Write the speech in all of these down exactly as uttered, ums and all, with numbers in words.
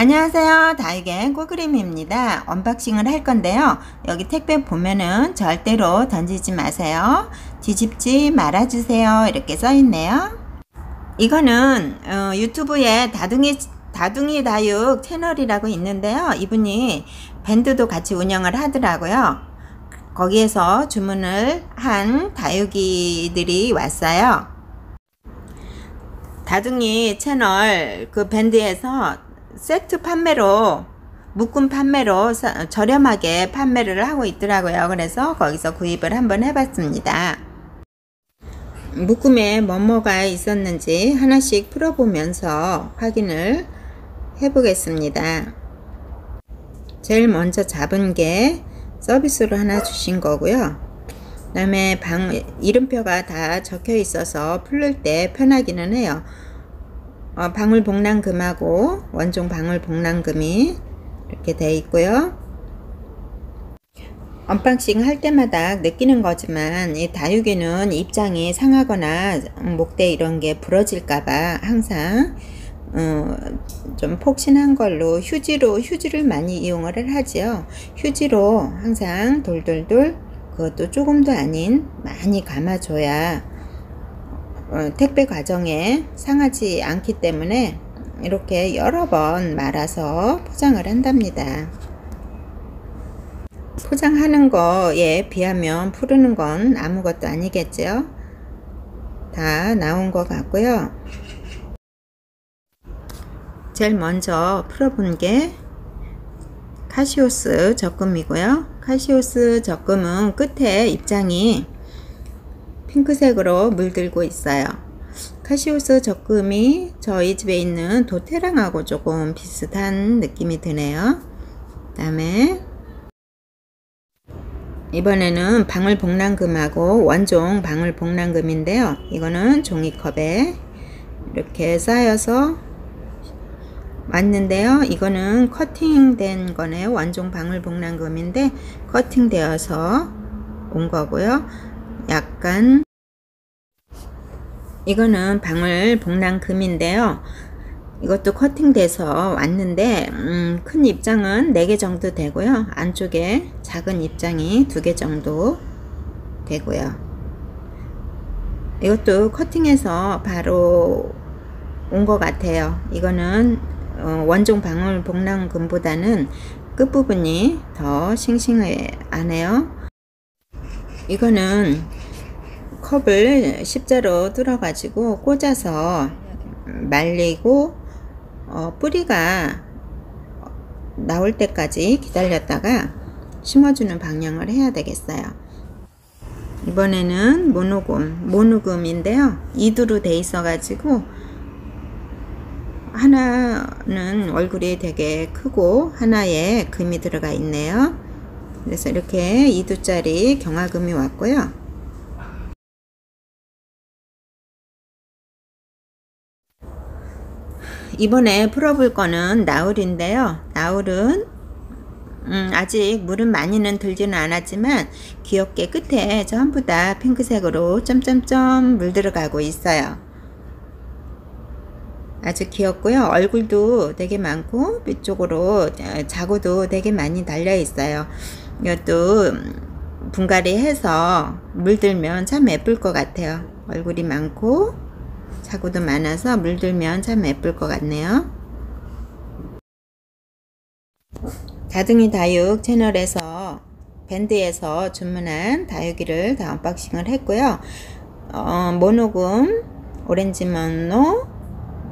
안녕하세요, 다이겐 꿀그림입니다. 언박싱을 할 건데요, 여기 택배 보면은 절대로 던지지 마세요, 뒤집지 말아주세요 이렇게 써 있네요. 이거는 어, 유튜브에 다둥이 다둥이 다육 채널이라고 있는데요, 이분이 밴드도 같이 운영을 하더라고요. 거기에서 주문을 한 다육이들이 왔어요. 다둥이 채널 그 밴드에서 세트 판매로, 묶음 판매로 저렴하게 판매를 하고 있더라고요. 그래서 거기서 구입을 한번 해봤습니다. 묶음에 뭐뭐가 있었는지 하나씩 풀어보면서 확인을 해보겠습니다. 제일 먼저 잡은 게 서비스로 하나 주신 거고요. 그 다음에 방 이름표가 다 적혀 있어서 풀릴 때 편하기는 해요. 어, 방울복랑금하고 원종 방울복랑금이 이렇게 돼 있고요. 언박싱 할 때마다 느끼는 거지만 이 다육이는 입장이 상하거나 목대 이런 게 부러질까봐 항상 어, 좀 폭신한 걸로 휴지로 휴지를 많이 이용을 하지요. 휴지로 항상 돌돌돌, 그것도 조금도 아닌 많이 감아줘야 어, 택배 과정에 상하지 않기 때문에 이렇게 여러 번 말아서 포장을 한답니다. 포장하는 거에 비하면 푸르는 건 아무것도 아니겠죠. 다 나온 것 같고요. 제일 먼저 풀어본 게 카시오스 적금이고요. 카시오스 적금은 끝에 입장이 핑크색으로 물들고 있어요. 카시오스 적금이 저희 집에 있는 도테랑하고 조금 비슷한 느낌이 드네요. 그 다음에 이번에는 방울복랑금하고 원종 방울복랑금인데요, 이거는 종이컵에 이렇게 쌓여서 왔는데요, 이거는 커팅된 거네요. 원종 방울복랑금인데 커팅되어서 온 거고요. 약간 이거는 방울복랑금인데요, 이것도 커팅돼서 왔는데 음, 큰 입장은 네 개 정도 되고요, 안쪽에 작은 입장이 두 개 정도 되고요. 이것도 커팅해서 바로 온 것 같아요. 이거는 어, 원종 방울복랑금 보다는 끝부분이 더 싱싱하네요. 이거는 컵을 십자로 뚫어 가지고 꽂아서 말리고 어, 뿌리가 나올 때까지 기다렸다가 심어주는 방향을 해야 되겠어요. 이번에는 모노금 모노금 인데요, 이두로 돼 있어 가지고 하나는 얼굴이 되게 크고 하나에 금이 들어가 있네요. 그래서 이렇게 이 두짜리 경화금이 왔고요. 이번에 풀어볼 거는 라울인데요, 라울은 음, 아직 물은 많이는 들지는 않았지만 귀엽게 끝에 전부 다 핑크색으로 점점점 물들어가고 있어요. 아주 귀엽고요. 얼굴도 되게 많고 밑쪽으로 자구도 되게 많이 달려 있어요. 이것도 분갈이 해서 물들면 참 예쁠 것 같아요. 얼굴이 많고 자구도 많아서 물들면 참 예쁠 것 같네요. 다둥이 다육 채널에서 밴드에서 주문한 다육이를 다 언박싱을 했고요. 어, 모노금, 오렌지 모노,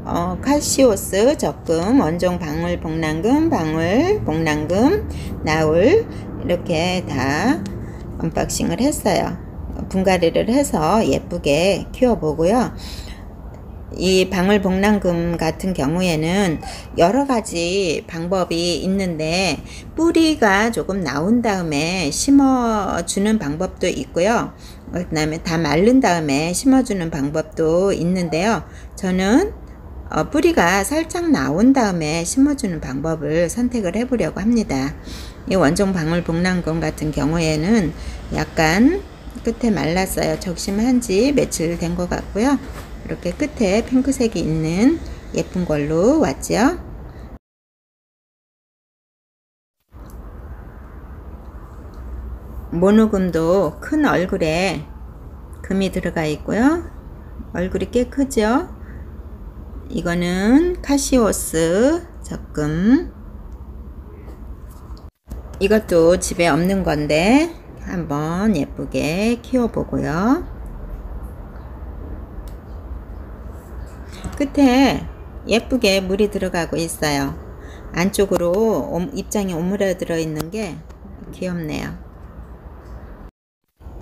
어, 카시오스 적금, 원종 방울복랑금, 방울복랑금, 라울 이렇게 다 언박싱을 했어요. 분갈이를 해서 예쁘게 키워보고요. 이 방울복랑금 같은 경우에는 여러가지 방법이 있는데 뿌리가 조금 나온 다음에 심어주는 방법도 있고요, 그 다음에 다 마른 다음에 심어주는 방법도 있는데요, 저는 어, 뿌리가 살짝 나온 다음에 심어주는 방법을 선택을 해 보려고 합니다. 이 원종 방울복랑금 같은 경우에는 약간 끝에 말랐어요. 적심한 지 며칠 된 것 같고요. 이렇게 끝에 핑크색이 있는 예쁜 걸로 왔죠. 모노금도 큰 얼굴에 금이 들어가 있고요. 얼굴이 꽤 크죠. 이거는 카시오스 적금. 이것도 집에 없는 건데 한번 예쁘게 키워보고요. 끝에 예쁘게 물이 들어가고 있어요. 안쪽으로 입장이 오므라들어 있는 게 귀엽네요.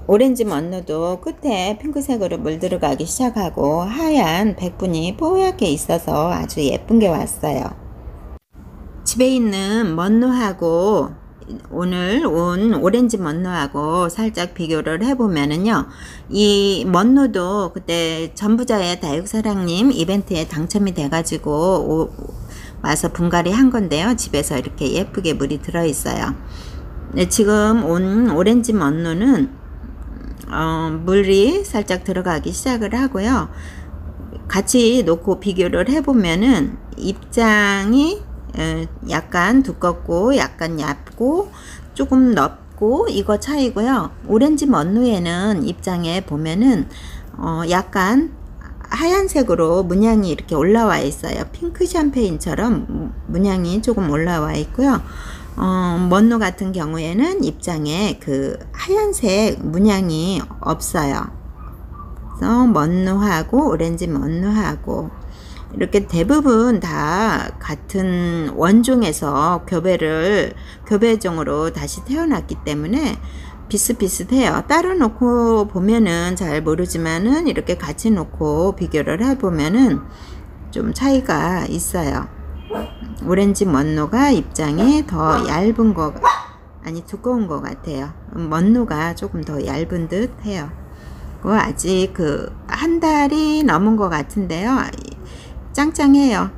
오렌지 먼로도 끝에 핑크색으로 물 들어가기 시작하고 하얀 백분이 뽀얗게 있어서 아주 예쁜 게 왔어요. 집에 있는 먼로하고 오늘 온 오렌지 먼로하고 살짝 비교를 해보면은요, 이 먼로도 그때 전부자의 다육사랑님 이벤트에 당첨이 돼가지고 와서 분갈이 한 건데요, 집에서 이렇게 예쁘게 물이 들어 있어요. 네, 지금 온 오렌지 먼로는 어, 물이 살짝 들어가기 시작을 하고요. 같이 놓고 비교를 해보면은 입장이 약간 두껍고 약간 얇고 조금 넓고 이거 차이고요. 오렌지 먼로에는 입장에 보면은 어, 약간 하얀색으로 문양이 이렇게 올라와 있어요. 핑크 샴페인처럼 문양이 조금 올라와 있고요. 어, 먼로 같은 경우에는 입장에 그 하얀색 문양이 없어요. 그래서 먼로하고 오렌지 먼로하고 이렇게 대부분 다 같은 원종에서 교배를 교배종으로 다시 태어났기 때문에 비슷비슷해요. 따로 놓고 보면은 잘 모르지만은 이렇게 같이 놓고 비교를 해보면은 좀 차이가 있어요. 오렌지 먼로가 입장이 더 얇은 거 아니 두꺼운 것 같아요. 먼로가 조금 더 얇은 듯 해요. 아직 그 한 달이 넘은 것 같은데요, 짱짱해요.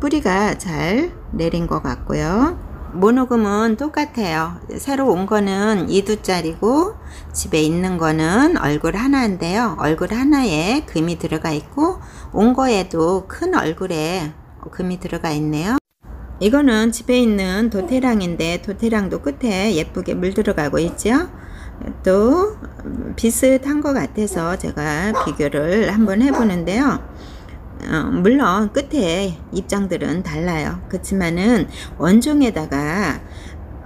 뿌리가 잘 내린 것 같고요. 모노금은 똑같아요. 새로 온 거는 이 두짜리고 집에 있는 거는 얼굴 하나인데요, 얼굴 하나에 금이 들어가 있고 온 거에도 큰 얼굴에 금이 들어가 있네요. 이거는 집에 있는 도테랑인데 도테랑도 끝에 예쁘게 물 들어가고 있죠. 또 비슷한 것 같아서 제가 비교를 한번 해보는데요. 어, 물론 끝에 입장들은 달라요. 그렇지만은 원종에다가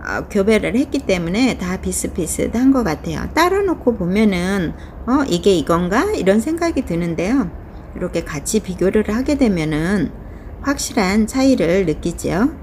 어, 교배를 했기 때문에 다 비슷비슷한 것 같아요. 따로 놓고 보면은 어 이게 이건가 이런 생각이 드는데요, 이렇게 같이 비교를 하게 되면은 확실한 차이를 느끼죠.